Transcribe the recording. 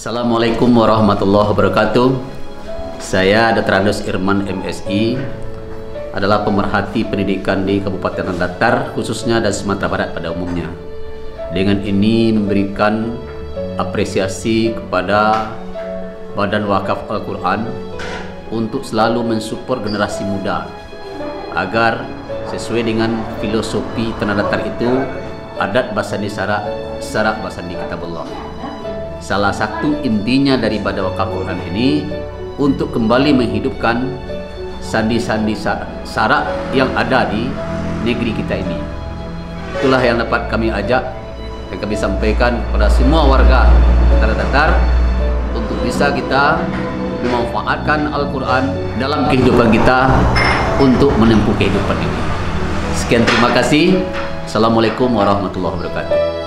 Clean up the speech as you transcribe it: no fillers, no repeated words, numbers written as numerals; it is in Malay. Assalamualaikum warahmatullahi wabarakatuh. Saya Drs. Irman M.Si. adalah pemerhati pendidikan di Kabupaten Tanah Datar, khususnya dan Sumatera Barat pada umumnya. Dengan ini memberikan apresiasi kepada Badan Wakaf Al-Quran untuk selalu mensupport generasi muda agar sesuai dengan filosofi Tanah Datar itu, Adat Basandi Sarak, Sarak Basandi Kitabullah. Salah satu intinya dari Badan Wakaf Al-Quran ini untuk kembali menghidupkan sandi-sandi sarak yang ada di negeri kita ini. Itulah yang dapat kami ajak dan kami sampaikan kepada semua warga Tanah Datar untuk bisa kita memanfaatkan Al-Quran dalam kehidupan kita untuk menempuh kehidupan ini. Sekian, terima kasih. Assalamualaikum warahmatullahi wabarakatuh.